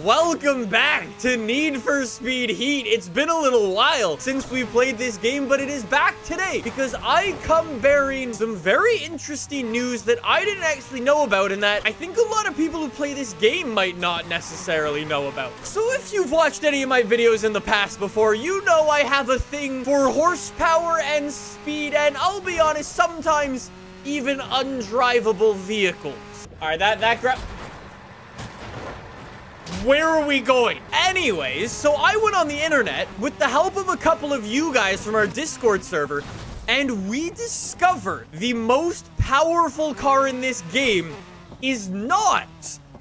Welcome back to Need for Speed Heat. It's been a little while since we played this game, but it is back today because I come bearing some very interesting news that I didn't actually know about and that I think a lot of people who play this game might not necessarily know about. So if you've watched any of my videos in the past before, you know I have a thing for horsepower and speed, and I'll be honest, sometimes even undrivable vehicles. All right, where are we going? Anyways, so I went on the internet with the help of a couple of you guys from our Discord server, and we discovered the most powerful car in this game is not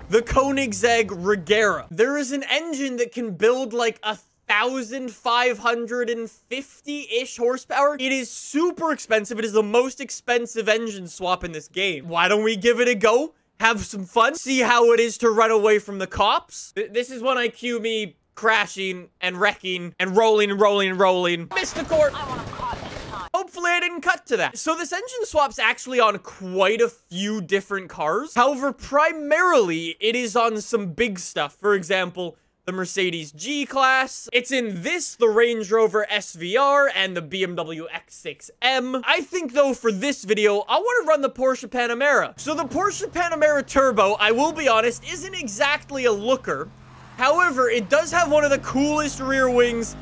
the Koenigsegg Regera. There is an engine that can build like 1,550-ish horsepower. It is super expensive. It is the most expensive engine swap in this game. Why don't we give it a go? Have some fun, see how it is to run away from the cops. This is when I cue me crashing and wrecking and rolling. Missed the court. I want to caught this time. Hopefully I didn't cut to that. So this engine swap's actually on quite a few different cars. However, primarily it is on some big stuff. For example, the Mercedes G-Class. It's in this, the Range Rover SVR, and the BMW X6 M. I think, though, for this video, I want to run the Porsche Panamera. So the Porsche Panamera Turbo, I will be honest, isn't exactly a looker. However, it does have one of the coolest rear wings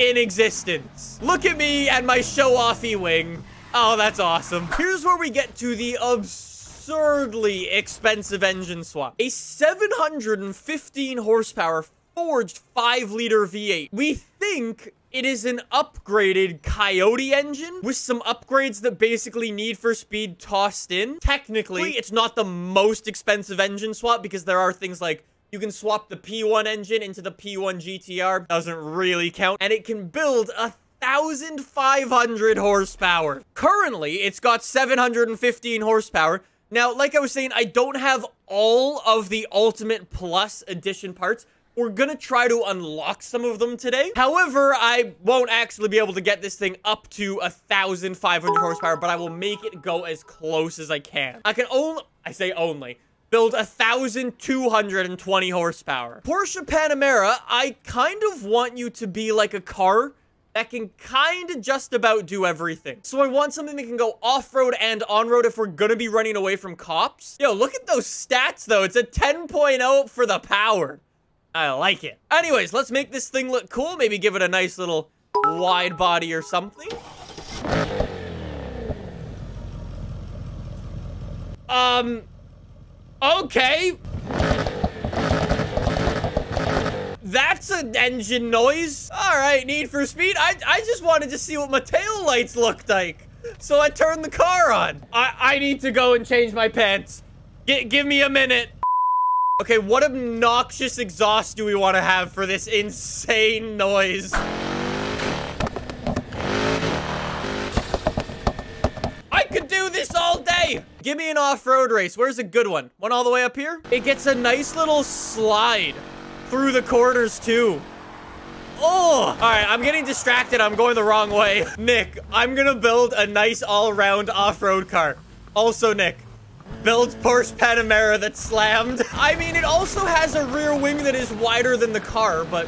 in existence. Look at me and my show-offy wing. Oh, that's awesome. Here's where we get to the absurdly expensive engine swap. A 715 horsepower forged 5-liter V8. We think it is an upgraded Coyote engine with some upgrades that basically Need for Speed tossed in. Technically, it's not the most expensive engine swap because there are things like you can swap the P1 engine into the P1 GTR. Doesn't really count. And it can build a 1,500 horsepower. Currently, it's got 715 horsepower. Now, like I was saying, I don't have all of the Ultimate Plus Edition parts. We're gonna try to unlock some of them today. However, I won't actually be able to get this thing up to 1,500 horsepower, but I will make it go as close as I can. I can only build 1,220 horsepower. Porsche Panamera, I kind of want you to be like a car that can kind of just about do everything. So I want something that can go off-road and on-road if we're gonna be running away from cops. Yo, look at those stats, though. It's a 10.0 for the power. I like it. Anyways, let's make this thing look cool. Maybe give it a nice little wide body or something. Okay. That's an engine noise. All right, Need for Speed. I just wanted to see what my tail lights looked like. So I turned the car on. I need to go and change my pants. Give me a minute. Okay, what obnoxious exhaust do we want to have for this insane noise? I could do this all day. Give me an off-road race. Where's a good one? One all the way up here? It gets a nice little slide through the corners too. Oh, all right, I'm getting distracted. I'm going the wrong way. Nick, I'm gonna build a nice all-round off-road car. Also, Nick, build Porsche Panamera that's slammed. I mean, it also has a rear wing that is wider than the car, but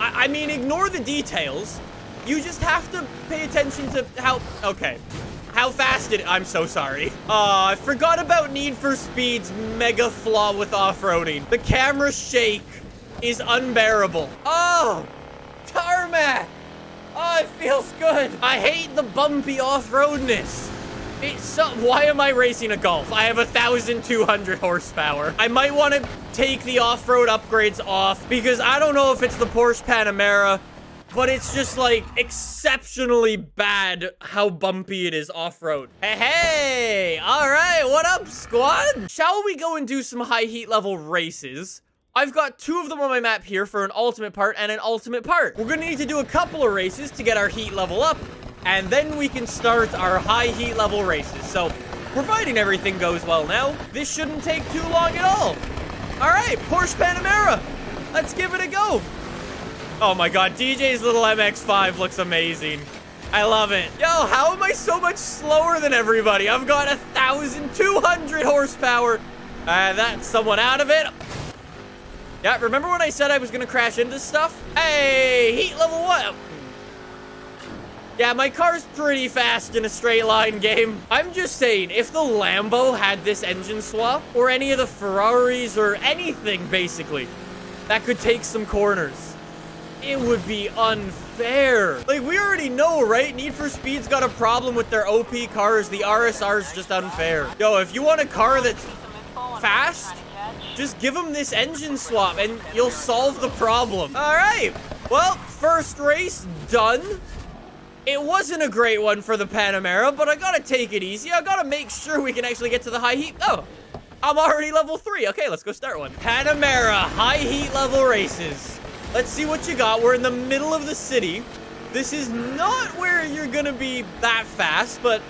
I mean, ignore the details. You just have to pay attention to how fast it... I'm so sorry. I forgot about Need for Speed's mega flaw with off-roading. The camera shake is unbearable. Oh, tarmac. Oh, it feels good. I hate the bumpy off-roadness. Why am I racing a Golf? I have 1,200 horsepower. I might want to take the off-road upgrades off because I don't know if it's the Porsche Panamera, but it's just like exceptionally bad how bumpy it is off-road. Hey, all right, what up, squad? Shall we go and do some high heat level races? I've got two of them on my map here for an ultimate part and an ultimate part. We're gonna need to do a couple of races to get our heat level up, and then we can start our high heat level races. So, providing everything goes well now, this shouldn't take too long at all. All right, Porsche Panamera, let's give it a go. Oh my God, DJ's little MX-5 looks amazing. I love it. Yo, how am I so much slower than everybody? I've got 1,200 horsepower. That's someone out of it. Yeah, remember when I said I was gonna crash into stuff? Hey, heat level 1. Yeah, my car's pretty fast in a straight line game. I'm just saying, if the Lambo had this engine swap, or any of the Ferraris, or anything, basically, that could take some corners, it would be unfair. Like, we already know, right? Need for Speed's got a problem with their OP cars. The RSR's just unfair. Yo, if you want a car that's fast, just give them this engine swap, and you'll solve the problem. All right. Well, first race done. It wasn't a great one for the Panamera, but I gotta take it easy. I gotta make sure we can actually get to the high heat. Oh, I'm already level 3. Okay, let's go start one. Panamera, high heat level races. Let's see what you got. We're in the middle of the city. This is not where you're gonna be that fast, but,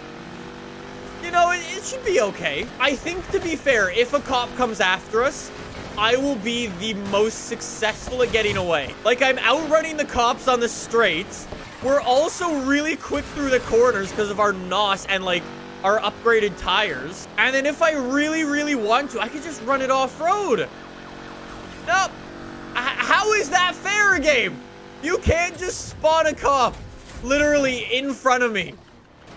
you know, it should be okay. I think, to be fair, if a cop comes after us, I will be the most successful at getting away. Like, I'm outrunning the cops on the straights. We're also really quick through the corners because of our NOS and, like, our upgraded tires. And then if I really, really want to, I could just run it off-road. Nope. How is that fair, game? You can't just spawn a cop literally in front of me.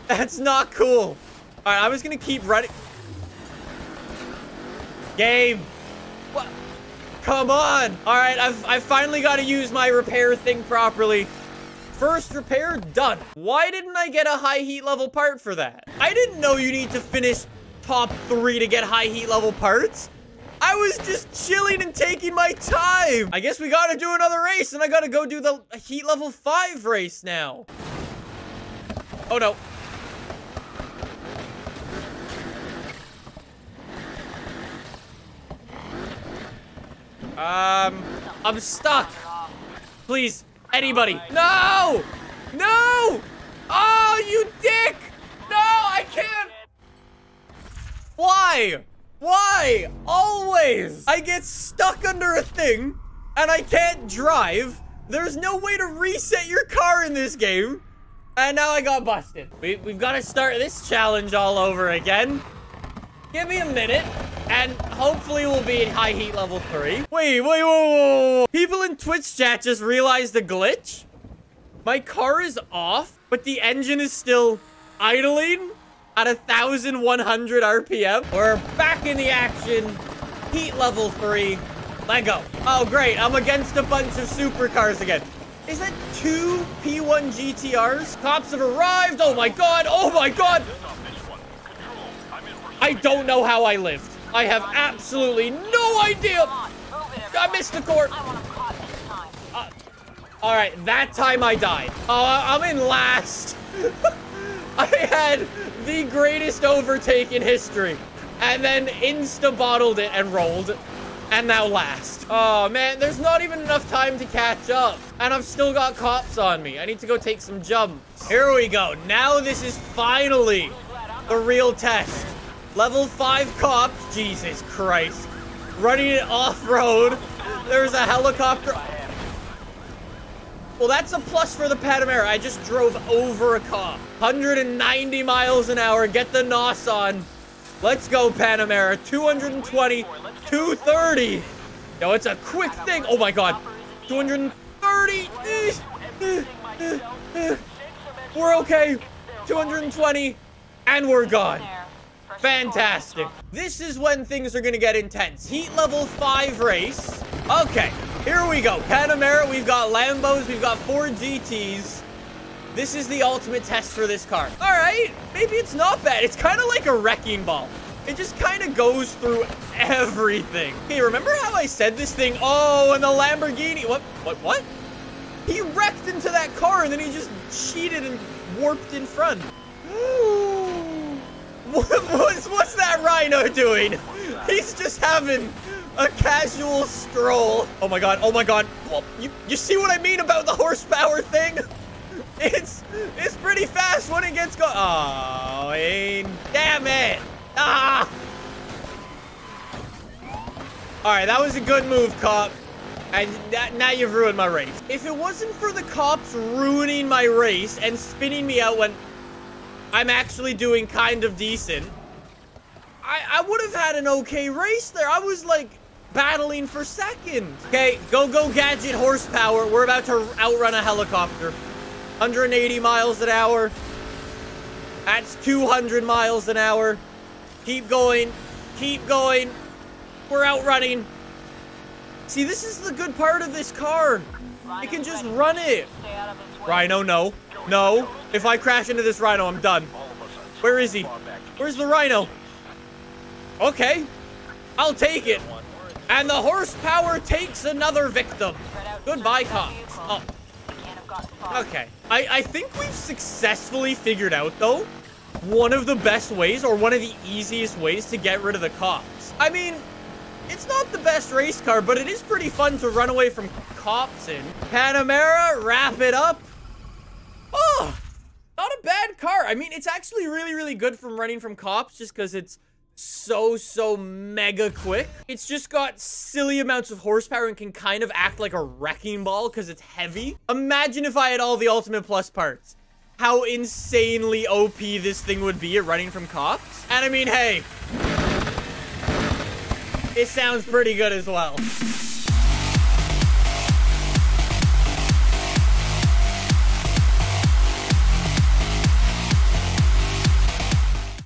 That's not cool. All right, I'm just going to keep running. Game. What? Come on. All right, I've finally got to use my repair thing properly. First repair done. Why didn't I get a high heat level part for that? I didn't know you need to finish top 3 to get high heat level parts. I was just chilling and taking my time. I guess we gotta do another race, and I gotta go do the heat level 5 race now. Oh no. I'm stuck. Please. Anybody. No! No! Oh, you dick! No, I can't! Why? Why? Always! I get stuck under a thing, and I can't drive. There's no way to reset your car in this game. And now I got busted. We've got to start this challenge all over again. Give me a minute. And hopefully we'll be in high heat level 3. Wait, whoa. People in Twitch chat just realized the glitch. My car is off, but the engine is still idling at 1,100 RPM. We're back in the action. Heat level 3. Let go. Oh, great. I'm against a bunch of supercars again. Is that 2 P1 GTRs? Cops have arrived. Oh, my God. Oh, my God. I don't know how I lived. I have absolutely no idea. I missed the court. All right, that time I died. I'm in last. I had the greatest overtake in history, and then insta-bottled it and rolled, and now last. Oh, man, there's not even enough time to catch up, and I've still got cops on me. I need to go take some jumps. Here we go. Now this is finally the real test. Level 5 cops. Jesus Christ. Running it off-road. There's a helicopter. Well, that's a plus for the Panamera. I just drove over a cop. 190 miles an hour. Get the NOS on. Let's go, Panamera. 220. 230. Yo, it's a quick thing. Oh, my God. 230. We're okay. 220. And we're gone. Fantastic. This is when things are going to get intense. Heat level 5 race. Okay, here we go. Panamera, we've got Lambos, we've got 4 GTs. This is the ultimate test for this car. All right, maybe it's not bad. It's kind of like a wrecking ball. It just kind of goes through everything. Hey, remember how I said this thing? Oh, and the Lamborghini. What? He wrecked into that car, and then he just cheated and warped in front. What's that rhino doing? He's just having a casual stroll. Oh, my God. Oh, my God. Well, you see what I mean about the horsepower thing? It's pretty fast when it gets going. Oh, damn it. Ah. All right, that was a good move, cop. And now you've ruined my race. If it wasn't for the cops ruining my race and spinning me out when I'm actually doing kind of decent, I would have had an okay race there. I was like battling for second. Okay, go, go, gadget horsepower. We're about to outrun a helicopter. 180 miles an hour. That's 200 miles an hour. Keep going. Keep going. We're outrunning. See, this is the good part of this car. You can just run it. Rhino, no. No. If I crash into this Rhino, I'm done. Where is he? Where's the Rhino? Okay. I'll take it. And the horsepower takes another victim. Goodbye, cops. Oh. Okay. I think we've successfully figured out, though, one of the best ways, or one of the easiest ways to get rid of the cops. I mean, it's not the best race car, but it is pretty fun to run away from cops in. Panamera, wrap it up. Oh, not a bad car. I mean, it's actually really, really good from running from cops just because it's so mega quick. It's just got silly amounts of horsepower and can kind of act like a wrecking ball because it's heavy. Imagine if I had all the Ultimate Plus parts. How insanely OP this thing would be at running from cops. And I mean, hey, it sounds pretty good as well.